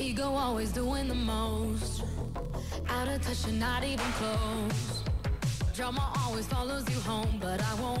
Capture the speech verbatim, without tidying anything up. Ego always doing the most, out of touch and not even close. Drama always follows you home, but I won't